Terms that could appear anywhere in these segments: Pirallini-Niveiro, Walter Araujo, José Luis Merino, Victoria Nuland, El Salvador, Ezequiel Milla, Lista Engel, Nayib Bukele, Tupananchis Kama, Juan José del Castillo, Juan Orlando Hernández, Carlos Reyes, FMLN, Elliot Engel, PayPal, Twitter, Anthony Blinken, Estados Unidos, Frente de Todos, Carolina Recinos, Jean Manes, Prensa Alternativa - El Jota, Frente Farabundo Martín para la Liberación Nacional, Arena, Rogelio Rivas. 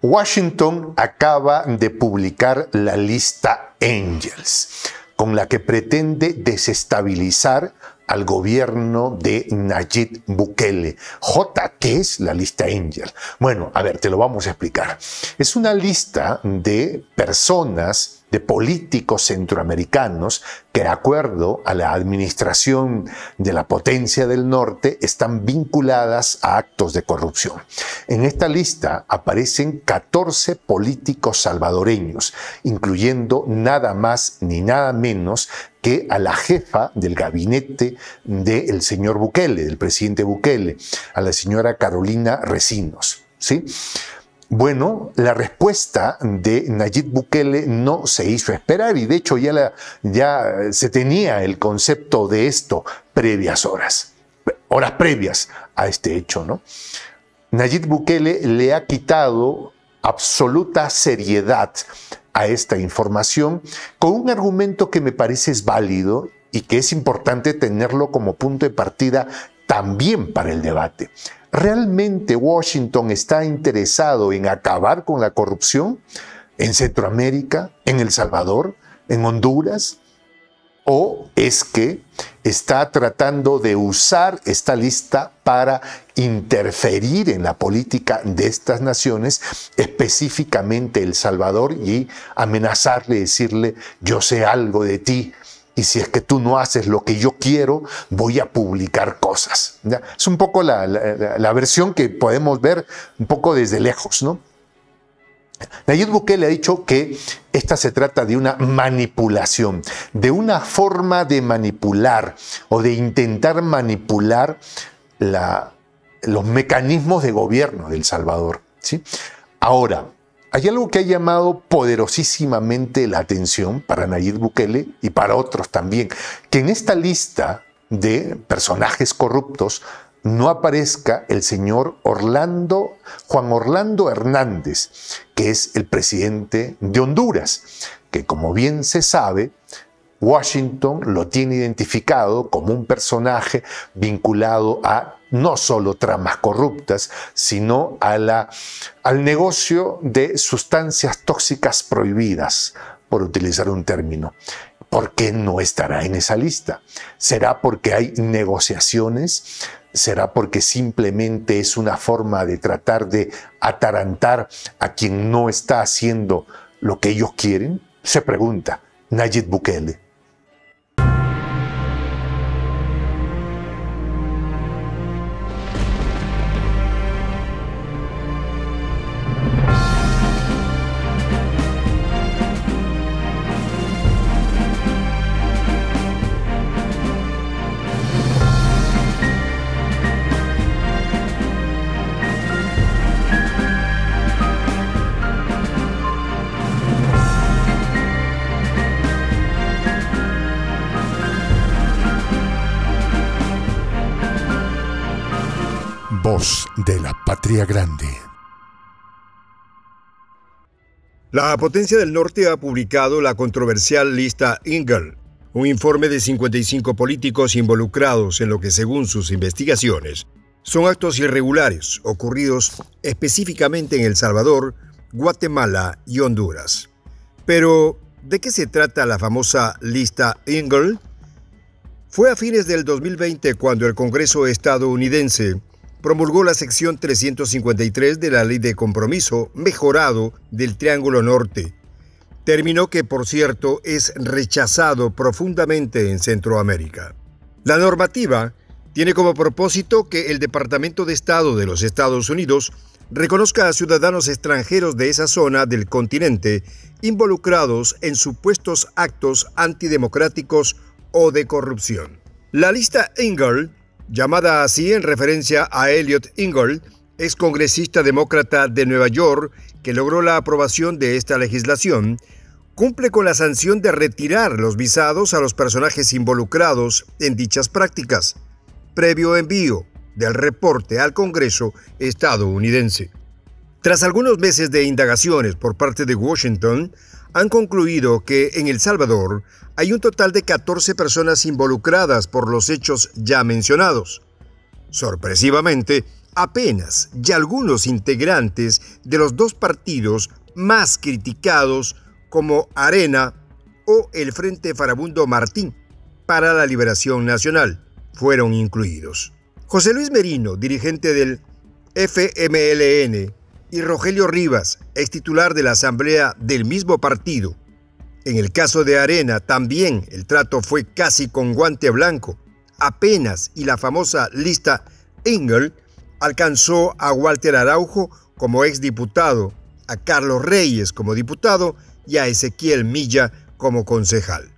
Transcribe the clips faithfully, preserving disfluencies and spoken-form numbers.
Washington acaba de publicar la lista Engel, con la que pretende desestabilizar al gobierno de Nayib Bukele. Jota, ¿qué es la lista Engel? Bueno, a ver, te lo vamos a explicar. Es una lista de personas, de políticos centroamericanos que, de acuerdo a la administración de la potencia del norte, están vinculadas a actos de corrupción. En esta lista aparecen catorce políticos salvadoreños, incluyendo nada más ni nada menos que a la jefa del gabinete del señor Bukele, del presidente Bukele, a la señora Carolina Recinos, ¿sí? Bueno, la respuesta de Nayib Bukele no se hizo esperar y de hecho ya, la, ya se tenía el concepto de esto previas horas, horas previas a este hecho, ¿no? Nayib Bukele le ha quitado absoluta seriedad a esta información con un argumento que me parece es válido y que es importante tenerlo como punto de partida también para el debate. ¿Realmente Washington está interesado en acabar con la corrupción en Centroamérica, en El Salvador, en Honduras? ¿O es que está tratando de usar esta lista para interferir en la política de estas naciones, específicamente El Salvador, y amenazarle, decirle, yo sé algo de ti? Y si es que tú no haces lo que yo quiero, voy a publicar cosas. ¿Ya? Es un poco la, la, la versión que podemos ver un poco desde lejos, ¿no? Nayib Bukele ha dicho que esta se trata de una manipulación, de una forma de manipular o de intentar manipular la, los mecanismos de gobierno de El Salvador, ¿sí? Ahora, hay algo que ha llamado poderosísimamente la atención para Nayib Bukele y para otros también, que en esta lista de personajes corruptos no aparezca el señor Orlando, Juan Orlando Hernández, que es el presidente de Honduras, que como bien se sabe, Washington lo tiene identificado como un personaje vinculado a no solo tramas corruptas, sino a la, al negocio de sustancias tóxicas prohibidas, por utilizar un término. ¿Por qué no estará en esa lista? ¿Será porque hay negociaciones? ¿Será porque simplemente es una forma de tratar de atarantar a quien no está haciendo lo que ellos quieren? Se pregunta Nayib Bukele. De la patria grande. La potencia del norte ha publicado la controversial lista Engel, un informe de cincuenta y cinco políticos involucrados en lo que, según sus investigaciones, son actos irregulares ocurridos específicamente en El Salvador, Guatemala y Honduras. Pero, ¿de qué se trata la famosa lista Engel? Fue a fines del dos mil veinte cuando el Congreso estadounidense promulgó la sección trescientos cincuenta y tres de la Ley de Compromiso Mejorado del Triángulo Norte, término que, por cierto, es rechazado profundamente en Centroamérica. La normativa tiene como propósito que el Departamento de Estado de los Estados Unidos reconozca a ciudadanos extranjeros de esa zona del continente involucrados en supuestos actos antidemocráticos o de corrupción. La lista Engel, llamada así en referencia a Elliot Engel, excongresista demócrata de Nueva York, que logró la aprobación de esta legislación, cumple con la sanción de retirar los visados a los personajes involucrados en dichas prácticas, previo envío del reporte al Congreso estadounidense. Tras algunos meses de indagaciones por parte de Washington, han concluido que en El Salvador hay un total de catorce personas involucradas por los hechos ya mencionados. Sorpresivamente, apenas y algunos integrantes de los dos partidos más criticados como Arena o el Frente Farabundo Martín para la Liberación Nacional fueron incluidos. José Luis Merino, dirigente del F M L N, y Rogelio Rivas, ex titular de la Asamblea del mismo partido. En el caso de Arena también el trato fue casi con guante blanco. Apenas y la famosa Lista Engel alcanzó a Walter Araujo como exdiputado, a Carlos Reyes como diputado y a Ezequiel Milla como concejal.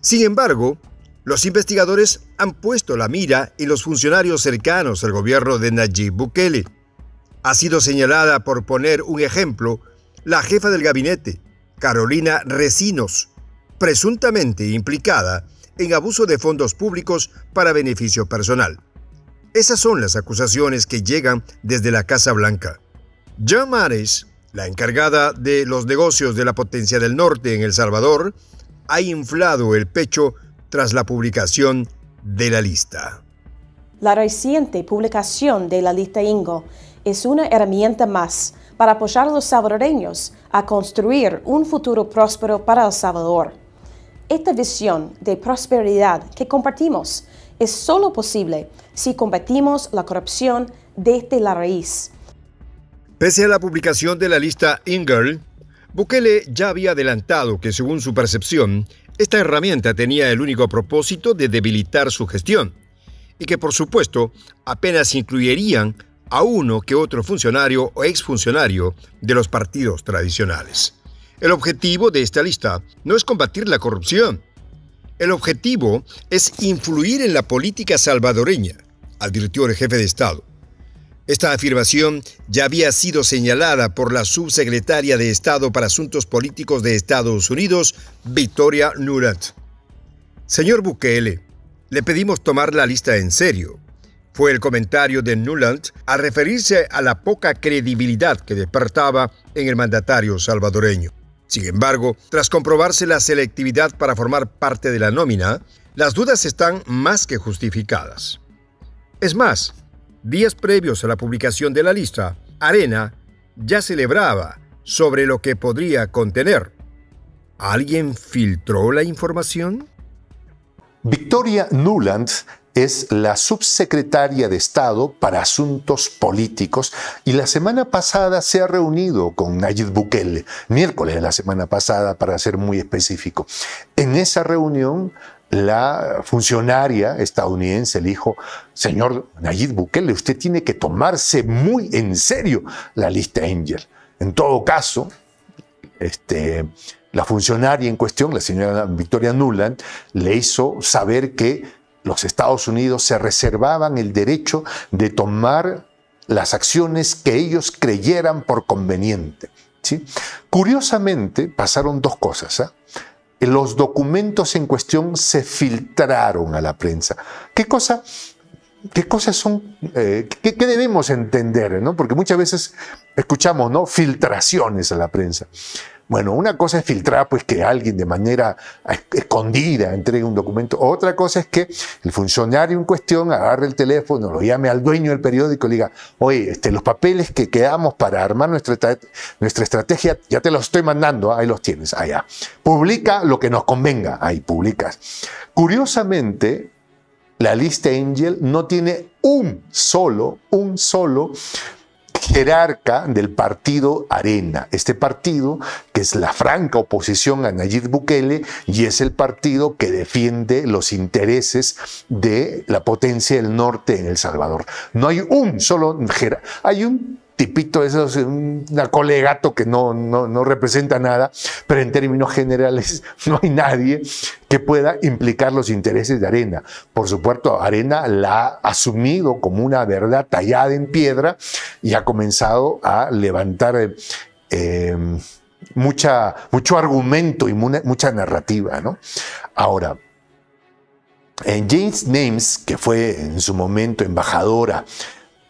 Sin embargo, los investigadores han puesto la mira en los funcionarios cercanos al gobierno de Nayib Bukele. Ha sido señalada, por poner un ejemplo, la jefa del gabinete, Carolina Recinos, presuntamente implicada en abuso de fondos públicos para beneficio personal. Esas son las acusaciones que llegan desde la Casa Blanca. Jean Manes, la encargada de los negocios de la potencia del norte en El Salvador, ha inflado el pecho tras la publicación de la lista. La reciente publicación de la Lista Engel es una herramienta más para apoyar a los salvadoreños a construir un futuro próspero para El Salvador. Esta visión de prosperidad que compartimos es solo posible si combatimos la corrupción desde la raíz. Pese a la publicación de la Lista Engel, Bukele ya había adelantado que, según su percepción, esta herramienta tenía el único propósito de debilitar su gestión y que, por supuesto, apenas incluirían a uno que otro funcionario o exfuncionario de los partidos tradicionales. El objetivo de esta lista no es combatir la corrupción. El objetivo es influir en la política salvadoreña, advirtió el jefe de Estado. Esta afirmación ya había sido señalada por la subsecretaria de Estado para Asuntos Políticos de Estados Unidos, Victoria Nuland. Señor Bukele, le pedimos tomar la lista en serio, fue el comentario de Nuland al referirse a la poca credibilidad que despertaba en el mandatario salvadoreño. Sin embargo, tras comprobarse la selectividad para formar parte de la nómina, las dudas están más que justificadas. Es más, días previos a la publicación de la lista, Arena ya celebraba sobre lo que podría contener. ¿Alguien filtró la información? Victoria Nuland es la subsecretaria de Estado para Asuntos Políticos y la semana pasada se ha reunido con Nayib Bukele, miércoles de la semana pasada para ser muy específico. En esa reunión, la funcionaria estadounidense le dijo: señor Nayib Bukele, usted tiene que tomarse muy en serio la Lista Engel. En todo caso, este... la funcionaria en cuestión, la señora Victoria Nuland, le hizo saber que los Estados Unidos se reservaban el derecho de tomar las acciones que ellos creyeran por conveniente, ¿sí? Curiosamente, pasaron dos cosas, ¿eh? Los documentos en cuestión se filtraron a la prensa. ¿Qué cosa? ¿Qué cosas son? Eh, ¿qué, ¿Qué debemos entender, ¿no? Porque muchas veces escuchamos, ¿no?, filtraciones a la prensa. Bueno, una cosa es filtrar, pues, que alguien de manera escondida entregue un documento. Otra cosa es que el funcionario en cuestión agarre el teléfono, lo llame al dueño del periódico y le diga: oye, este, los papeles que quedamos para armar nuestra, nuestra estrategia, ya te los estoy mandando, ¿ah? Ahí los tienes, allá. Publica lo que nos convenga, ahí publicas. Curiosamente, la Lista Engel no tiene un solo, un solo jerarca del partido Arena, este partido que es la franca oposición a Nayib Bukele y es el partido que defiende los intereses de la potencia del norte en El Salvador. No hay un solo jerarca, hay un tipito, esos, una colegato que no, no, no representa nada, pero en términos generales no hay nadie que pueda implicar los intereses de Arena. Por supuesto, Arena la ha asumido como una verdad tallada en piedra y ha comenzado a levantar eh, mucha, mucho argumento y mucha narrativa, ¿no? Ahora, James Names, que fue en su momento embajadora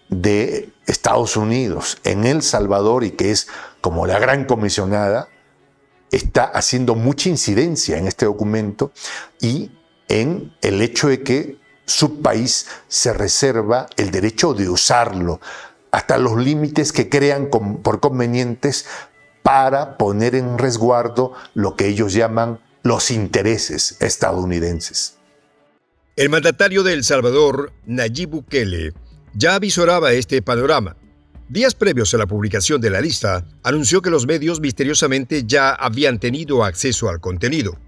de Estados Unidos en El Salvador y que es como la gran comisionada, está haciendo mucha incidencia en este documento y en el hecho de que su país se reserva el derecho de usarlo hasta los límites que crean con, por convenientes para poner en resguardo lo que ellos llaman los intereses estadounidenses. El mandatario de El Salvador, Nayib Bukele, ya avisoraba este panorama. Días previos a la publicación de la lista, anunció que los medios misteriosamente ya habían tenido acceso al contenido.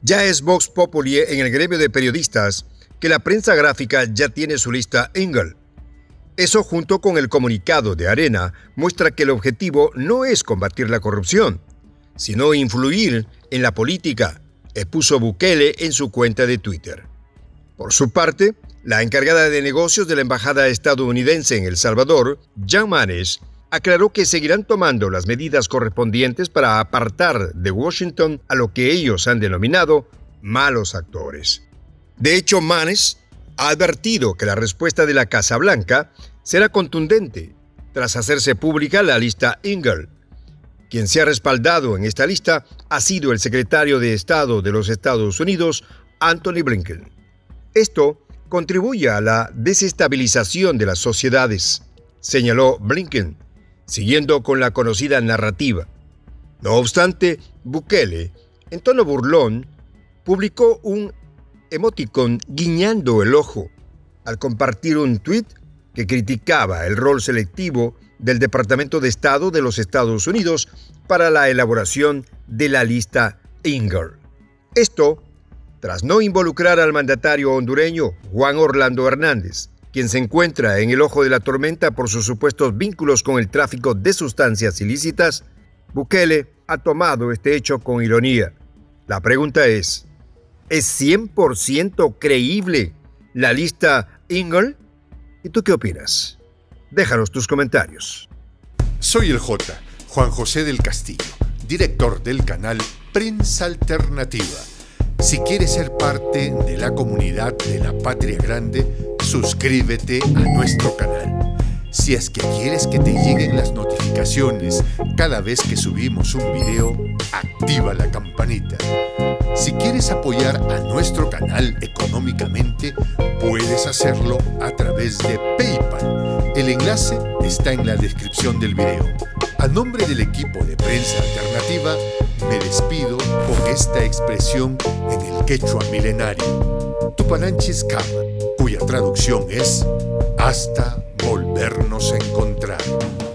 Ya es vox populi en el gremio de periodistas que la prensa gráfica ya tiene su lista Engel. Eso, junto con el comunicado de Arena, muestra que el objetivo no es combatir la corrupción, sino influir en la política, expuso Bukele en su cuenta de Twitter. Por su parte, la encargada de negocios de la Embajada estadounidense en El Salvador, Jean Manes, aclaró que seguirán tomando las medidas correspondientes para apartar de Washington a lo que ellos han denominado malos actores. De hecho, Manes ha advertido que la respuesta de la Casa Blanca será contundente tras hacerse pública la lista Engel. Quien se ha respaldado en esta lista ha sido el secretario de Estado de los Estados Unidos, Anthony Blinken. Esto contribuye a la desestabilización de las sociedades, señaló Blinken, siguiendo con la conocida narrativa. No obstante, Bukele, en tono burlón, publicó un emoticón guiñando el ojo al compartir un tuit que criticaba el rol selectivo del Departamento de Estado de los Estados Unidos para la elaboración de la lista Engel. Esto tras no involucrar al mandatario hondureño Juan Orlando Hernández, quien se encuentra en el ojo de la tormenta por sus supuestos vínculos con el tráfico de sustancias ilícitas. Bukele ha tomado este hecho con ironía. La pregunta es, ¿es cien por ciento creíble la lista Engel? ¿Y tú qué opinas? Déjanos tus comentarios. Soy el Jota, Juan José del Castillo, director del canal Prensa Alternativa. Si quieres ser parte de la comunidad de la Patria Grande, suscríbete a nuestro canal. Si es que quieres que te lleguen las notificaciones cada vez que subimos un video, activa la campanita. Si quieres apoyar a nuestro canal económicamente, puedes hacerlo a través de PayPal. El enlace está en la descripción del video. A nombre del equipo de Prensa Alternativa, me despido con esta expresión en el quechua milenario, Tupananchis Kama, cuya traducción es hasta volvernos a encontrar.